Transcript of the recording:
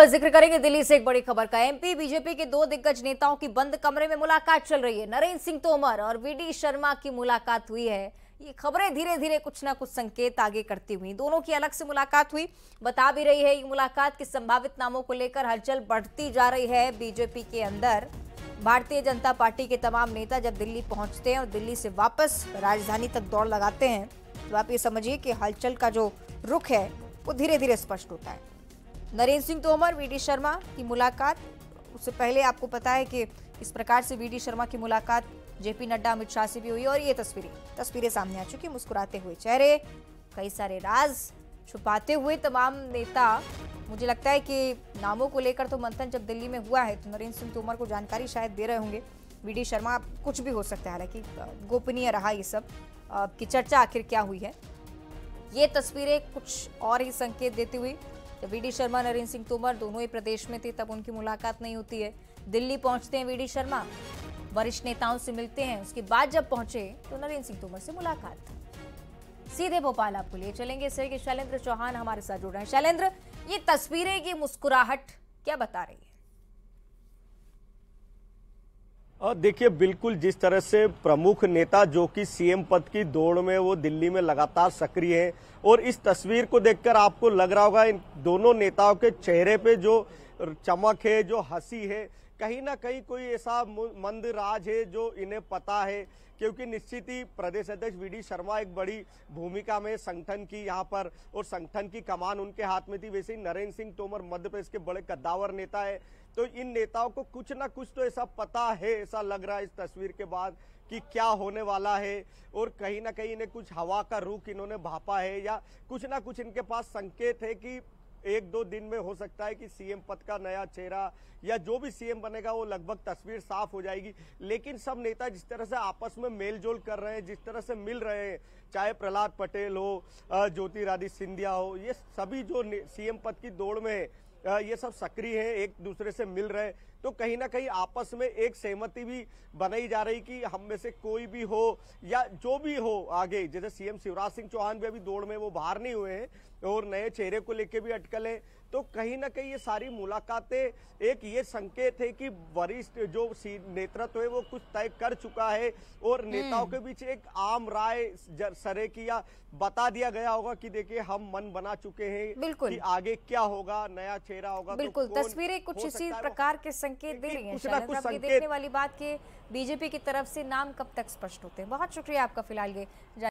जिक्र करेंगे दिल्ली से एक बड़ी खबर का। एमपी बीजेपी के दो दिग्गज नेताओं की बंद कमरे में मुलाकात चल रही है। नरेंद्र सिंह तोमर और वी.डी. शर्मा की मुलाकात हुई है। ये खबरें धीरे धीरे कुछ ना कुछ संकेत आगे करती हुई दोनों की अलग से मुलाकात हुई बता भी रही है। ये मुलाकात के संभावित नामों को लेकर हलचल बढ़ती जा रही है बीजेपी के अंदर। भारतीय जनता पार्टी के तमाम नेता जब दिल्ली पहुंचते हैं और दिल्ली से वापस राजधानी तक दौड़ लगाते हैं तो आप ये समझिए कि हलचल का जो रुख है वो धीरे धीरे स्पष्ट होता है। नरेंद्र सिंह तोमर वी.डी. शर्मा की मुलाकात, उससे पहले आपको पता है कि इस प्रकार से वी.डी. शर्मा की मुलाकात जेपी नड्डा अमित शाह से भी हुई और ये तस्वीरें सामने आ चुकी। मुस्कुराते हुए चेहरे, कई सारे राज छुपाते हुए तमाम नेता। मुझे लगता है कि नामों को लेकर तो मंथन जब दिल्ली में हुआ है तो नरेंद्र सिंह तोमर को जानकारी शायद दे रहे होंगे। वी.डी. शर्मा कुछ भी हो सकता है, हालांकि गोपनीय रहा ये सब की चर्चा आखिर क्या हुई है। ये तस्वीरें कुछ और ही संकेत देती हुई, जब वी.डी. शर्मा नरेंद्र सिंह तोमर दोनों ही प्रदेश में थे तब उनकी मुलाकात नहीं होती है। दिल्ली पहुंचते हैं वी.डी. शर्मा, वरिष्ठ नेताओं से मिलते हैं, उसके बाद जब पहुंचे तो नरेंद्र सिंह तोमर से मुलाकात। सीधे भोपाल आपको लिए चलेंगे सर, शैलेंद्र चौहान हमारे साथ जुड़ रहे हैं। शैलेंद्र, ये तस्वीरें की मुस्कुराहट क्या बता रही है? और देखिए, बिल्कुल जिस तरह से प्रमुख नेता जो कि सीएम पद की दौड़ में वो दिल्ली में लगातार सक्रिय हैं और इस तस्वीर को देखकर आपको लग रहा होगा इन दोनों नेताओं के चेहरे पे जो चमक है, जो हंसी है, कहीं ना कहीं कोई ऐसा मंद राज है जो इन्हें पता है। क्योंकि निश्चित ही प्रदेश अध्यक्ष वी.डी. शर्मा एक बड़ी भूमिका में संगठन की यहाँ पर और संगठन की कमान उनके हाथ में थी। वैसे ही नरेंद्र सिंह तोमर मध्य प्रदेश के बड़े कद्दावर नेता है, तो इन नेताओं को कुछ ना कुछ तो ऐसा पता है, ऐसा लग रहा है इस तस्वीर के बाद कि क्या होने वाला है। और कहीं ना कहीं इन्हें कुछ हवा का रुख इन्होंने भापा है या कुछ ना कुछ इनके पास संकेत है कि एक दो दिन में हो सकता है कि सीएम पद का नया चेहरा या जो भी सीएम बनेगा वो लगभग तस्वीर साफ हो जाएगी। लेकिन सब नेता जिस तरह से आपस में मेलजोल कर रहे हैं, जिस तरह से मिल रहे हैं, चाहे प्रहलाद पटेल हो, ज्योतिरादित्य सिंधिया हो, ये सभी जो सीएम पद की दौड़ में है ये सब सक्रिय हैं, एक दूसरे से मिल रहे हैं, तो कहीं ना कहीं आपस में एक सहमति भी बनाई जा रही कि हम में से कोई भी हो या जो भी हो आगे। जैसे सीएम शिवराज सिंह चौहान भी अभी दौड़ में वो बाहर नहीं हुए हैं और नए चेहरे को लेके भी अटकल है। तो कहीं ना कहीं ये सारी मुलाकातें एक ये संकेत है कि वरिष्ठ जो नेतृत्व है वो कुछ तय कर चुका है और नेताओं के बीच एक आम राय सरे की या बता दिया गया होगा कि देखिए हम मन बना चुके हैं कि आगे क्या होगा, नया चेहरा होगा। बिल्कुल, तस्वीरें कुछ इसी प्रकार के संकेत दे रही है। देखने वाली बात कि बीजेपी की तरफ से नाम कब तक स्पष्ट होते हैं। बहुत शुक्रिया आपका फिलहाल ये।